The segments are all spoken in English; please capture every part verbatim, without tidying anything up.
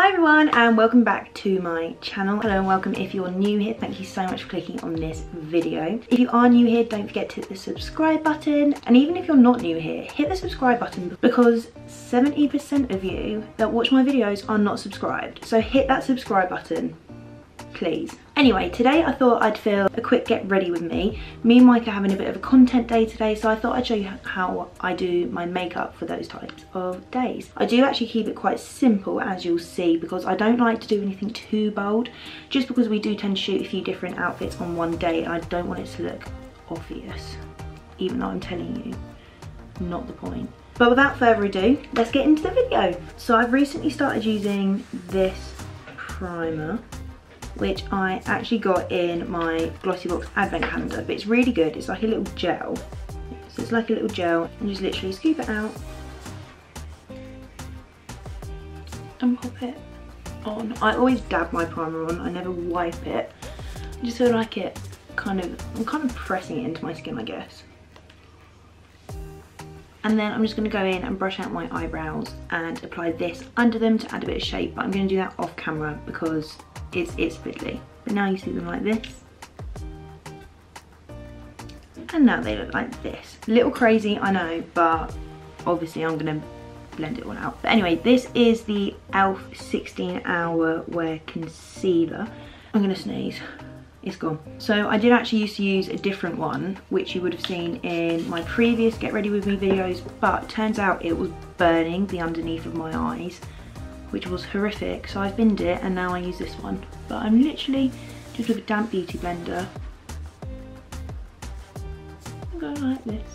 Hi everyone and welcome back to my channel. Hello and welcome if you're new here. Thank you so much for clicking on this video. If you are new here, don't forget to hit the subscribe button, and even if you're not new here, hit the subscribe button because seventy percent of you that watch my videos are not subscribed. So hit that subscribe button, please. Anyway, today I thought I'd film a quick get ready with me. Me and Mike are having a bit of a content day today, so I thought I'd show you how I do my makeup for those types of days. I do actually keep it quite simple, as you'll see, because I don't like to do anything too bold, just because we do tend to shoot a few different outfits on one day and I don't want it to look obvious, even though I'm telling you, not the point. But without further ado, let's get into the video. So I've recently started using this primer, which I actually got in my Glossybox advent calendar, but it's really good. It's like a little gel. So it's like a little gel, and just literally scoop it out and pop it on. I always dab my primer on, I never wipe it. I just feel like it kind of, I'm kind of pressing it into my skin, I guess. And then I'm just going to go in and brush out my eyebrows and apply this under them to add a bit of shape, but I'm going to do that off camera because It's, it's fiddly. But now you see them like this. And now they look like this. A little crazy, I know, but obviously I'm going to blend it all out. But anyway, this is the e l f sixteen hour Wear Concealer. I'm going to sneeze. It's gone. So I did actually used to use a different one, which you would have seen in my previous Get Ready With Me videos, but turns out it was burning the underneath of my eyes, which was horrific, so I binned it and now I use this one. But I'm literally just with a damp beauty blender. I'm going like this.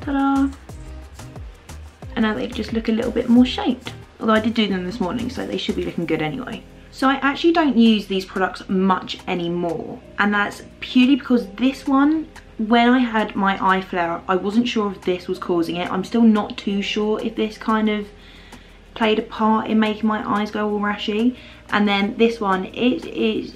Ta-da! And now they just look a little bit more shaped. Although I did do them this morning, so they should be looking good anyway. So I actually don't use these products much anymore, and that's purely because this one, when I had my eye flare up, I wasn't sure if this was causing it. I'm still not too sure if this kind of played a part in making my eyes go all rashy. And then this one, it is,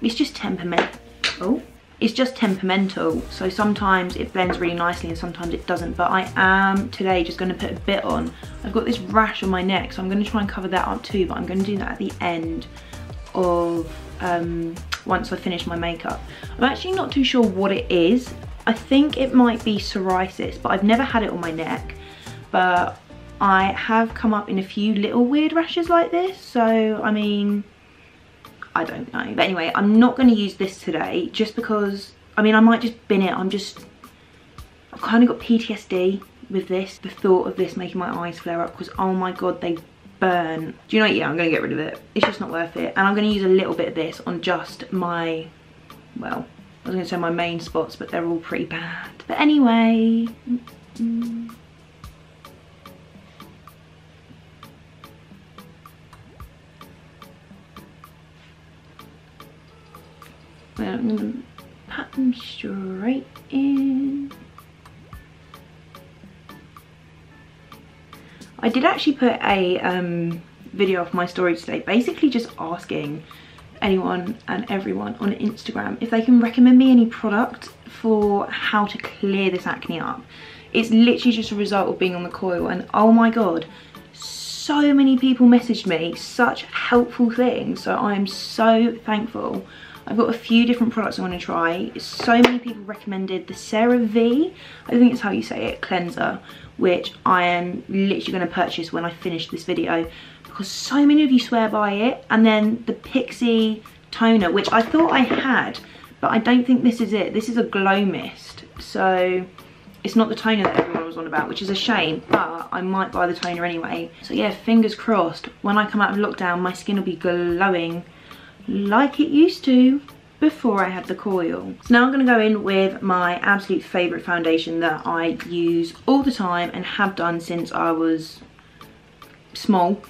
it's just temperamental. Oh, it's just temperamental. So sometimes it blends really nicely and sometimes it doesn't. But I am today just going to put a bit on. I've got this rash on my neck, so I'm going to try and cover that up too, but I'm going to do that at the end of um, once I finish my makeup. I'm actually not too sure what it is. I think it might be psoriasis, but I've never had it on my neck. But I have come up in a few little weird rashes like this, so I mean, I don't know. But anyway, I'm not going to use this today just because, I mean, I might just bin it. I'm just, I've kind of got P T S D with this, the thought of this making my eyes flare up, because oh my god, they burn. Do you know what? Yeah, I'm going to get rid of it. It's just not worth it. And I'm going to use a little bit of this on just my, well, I was going to say my main spots, but they're all pretty bad. But anyway, mm-mm. Well, I'm going to pat them straight in. I did actually put a um, video off my story today, basically just asking anyone and everyone on Instagram if they can recommend me any product for how to clear this acne up. It's literally just a result of being on the coil, and oh my god, so many people messaged me such helpful things, so I'm so thankful. I've got a few different products I want to try. So many people recommended the CeraVe, I think it's how you say it, cleanser, which I am literally going to purchase when I finish this video because so many of you swear by it. And then the Pixi toner, which I thought I had, but I don't think this is it. This is a glow mist, so it's not the toner that everyone was on about, which is a shame, but I might buy the toner anyway. So yeah, fingers crossed, when I come out of lockdown, my skin will be glowing like it used to before I had the coil. So now I'm going to go in with my absolute favourite foundation that I use all the time and have done since I was small.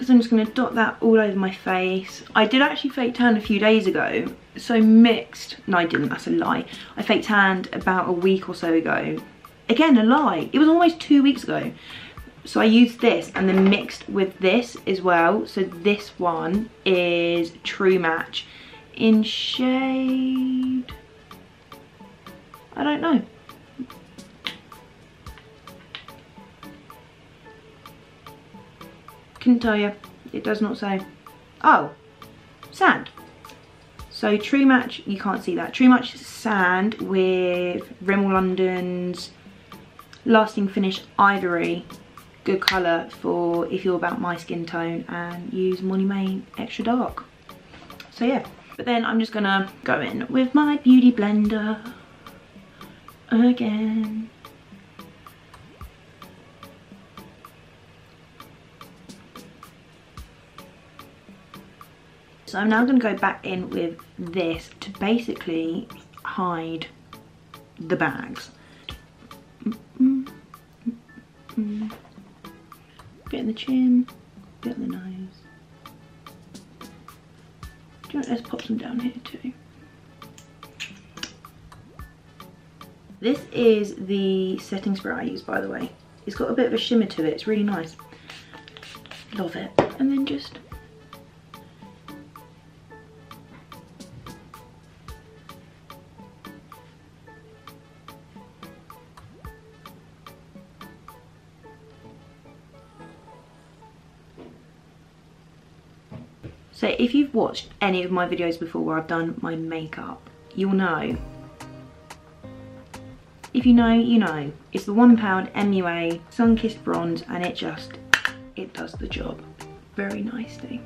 So I'm just going to dot that all over my face. I did actually fake tan a few days ago, so mixed. No, I didn't, that's a lie. I fake tanned about a week or so ago. Again, a lie. It was almost two weeks ago. So I used this and then mixed with this as well. So this one is True Match in shade, I don't know. Couldn't tell you, it does not say. Oh, sand. So True Match, you can't see that. True Match Sand with Rimmel London's Lasting Finish Ivory. Good colour for if you're about my skin tone, and use Molly Mae Extra Dark. So yeah, but then I'm just gonna go in with my Beauty Blender again. So I'm now going to go back in with this to basically hide the bags. Mm-mm, mm-mm. Bit in the chin, bit in the nose. Do you know what, let's pop some down here too. This is the setting spray I use, by the way. It's got a bit of a shimmer to it, it's really nice. Love it. And then just... So if you've watched any of my videos before where I've done my makeup, you'll know. If you know, you know. It's the one pound M U A Sun-Kissed Bronze, and it just, it does the job very nicely.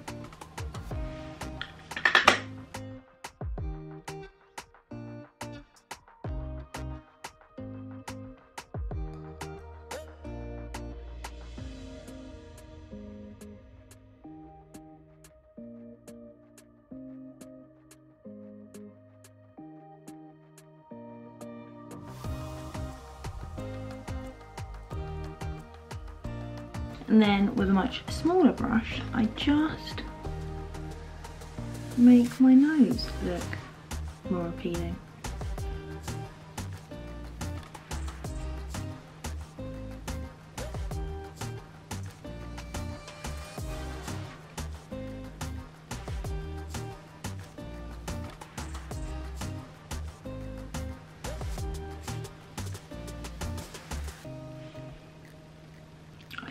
And then with a much smaller brush, I just make my nose look more appealing.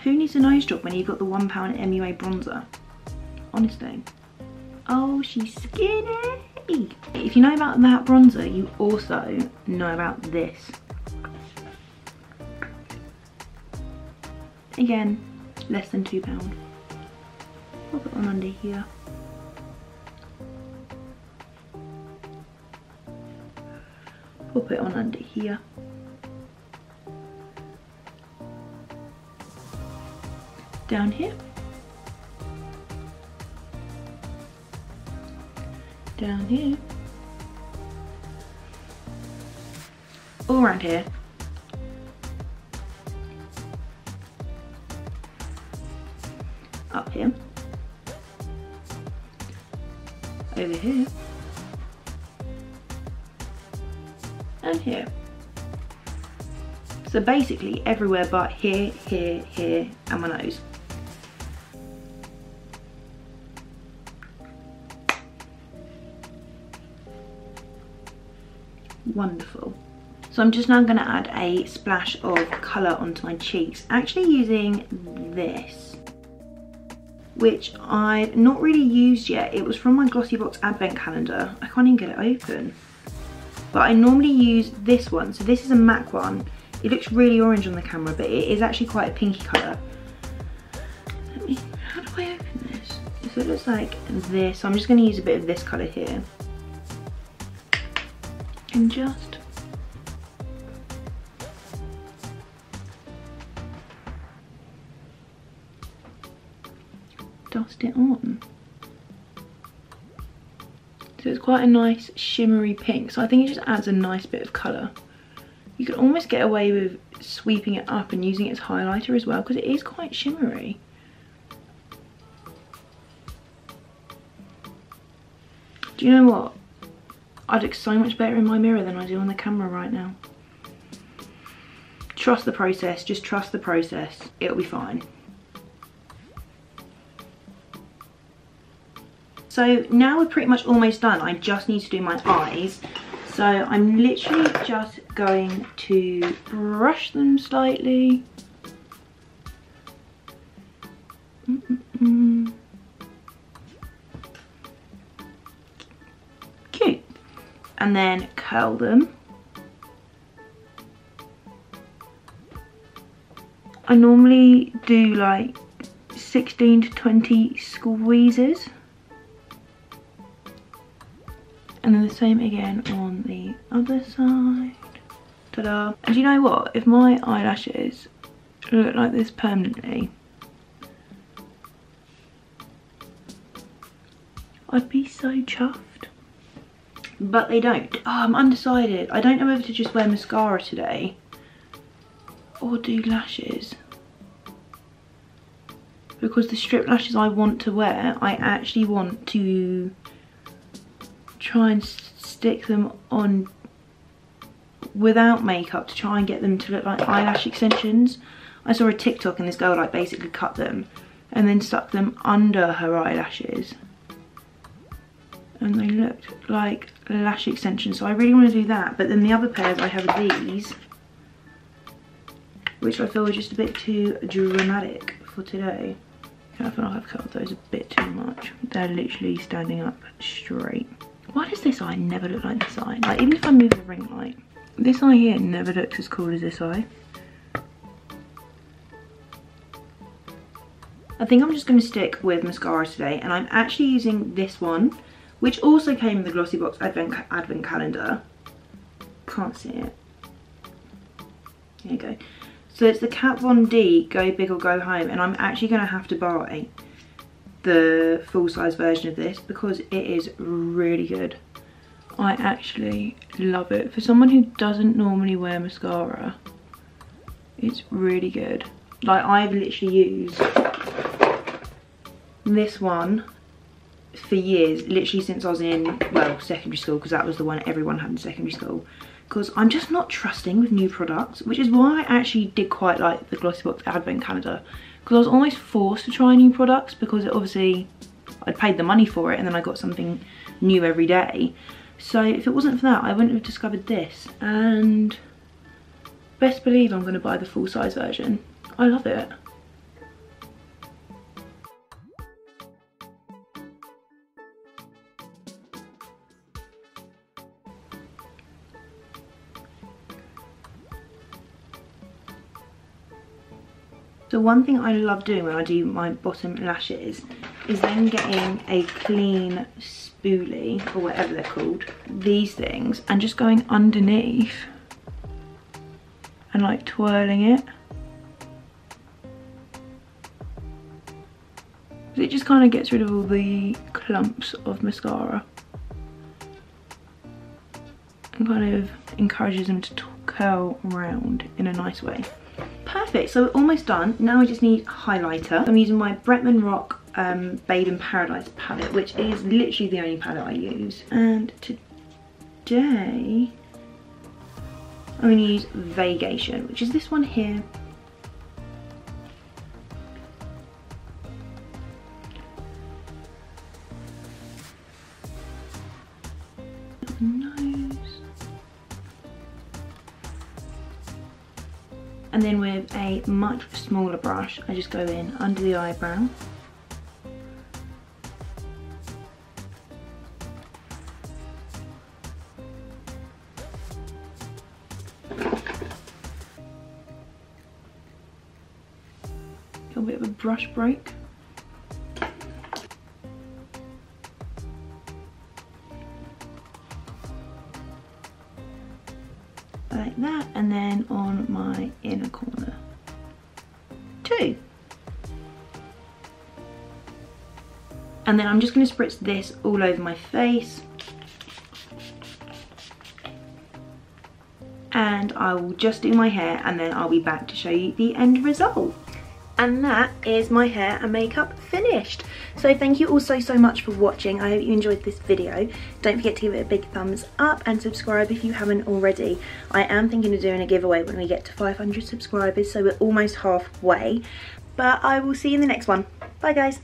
Who needs a nose job when you've got the one pound M U A bronzer? Honestly. Oh, she's skinny! If you know about that bronzer, you also know about this. Again, less than two pounds. I'll put one under here. We'll put it on under here. Down here, down here, all around here. Up here, over here, and here. So basically everywhere but here, here, here, and my nose. Wonderful. So I'm just now going to add a splash of colour onto my cheeks, actually using this, which I've not really used yet. It was from my Glossybox advent calendar. I can't even get it open, but I normally use this one. So this is a MAC one. It looks really orange on the camera, but it is actually quite a pinky colour. Let me, how do I open this? So it looks like this. So I'm just going to use a bit of this colour here. And just dust it on. So it's quite a nice shimmery pink, so I think it just adds a nice bit of colour. You could almost get away with sweeping it up and using it as highlighter as well, because it is quite shimmery. Do you know what? I look so much better in my mirror than I do on the camera right now. Trust the process, just trust the process. It'll be fine. So now we're pretty much almost done. I just need to do my eyes. So I'm literally just going to brush them slightly. Mm-mm-mm. Cute. And then curl them. I normally do like sixteen to twenty squeezes. And then the same again on the other side. Ta-da. And you know what? If my eyelashes look like this permanently, I'd be so chuffed. But they don't. Oh, I'm undecided. I don't know whether to just wear mascara today or do lashes. Because the strip lashes I want to wear, I actually want to try and stick them on without makeup to try and get them to look like eyelash extensions. I saw a TikTok and this girl like basically cut them and then stuck them under her eyelashes and they looked like lash extensions. So I really want to do that, but then the other pairs I have are these, which I feel are just a bit too dramatic for today. I feel like I've cut those a bit too much. They're literally standing up straight. Why does this eye never look like this eye? Like, even if I move the ring light, this eye here never looks as cool as this eye. I think I'm just going to stick with mascara today, and I'm actually using this one, which also came in the Glossybox Advent, Advent Calendar. Can't see it. There you go. So it's the Kat Von D Go Big or Go Home, and I'm actually going to have to buy the full-size version of this because it is really good. I actually love it. For someone who doesn't normally wear mascara, it's really good. Like, I've literally used this one for years, literally since I was in, well, secondary school, because that was the one everyone had in secondary school, because I'm just not trusting with new products, which is why I actually did quite like the Glossybox Advent Calendar, because I was almost forced to try new products because it obviously I'd paid the money for it and then I got something new every day. So if it wasn't for that, I wouldn't have discovered this, and best believe I'm going to buy the full size version. I love it. So one thing I love doing when I do my bottom lashes is then getting a clean spoolie, or whatever they're called, these things, and just going underneath and like twirling it. It just kind of gets rid of all the clumps of mascara and kind of encourages them to curl round in a nice way. Perfect, so we're almost done. Now I just need highlighter. I'm using my Bretman Rock um, Babe in Paradise palette, which is literally the only palette I use. And today, I'm going to use Vacation, which is this one here. And then with a much smaller brush, I just go in under the eyebrow. A little bit of a brush break. Like that, and then on my inner corner too. And then I'm just going to spritz this all over my face, and I will just do my hair, and then I'll be back to show you the end result. And that is my hair and makeup finished. So thank you all so, so much for watching. I hope you enjoyed this video. Don't forget to give it a big thumbs up and subscribe if you haven't already. I am thinking of doing a giveaway when we get to five hundred subscribers, so we're almost halfway. But I will see you in the next one. Bye guys.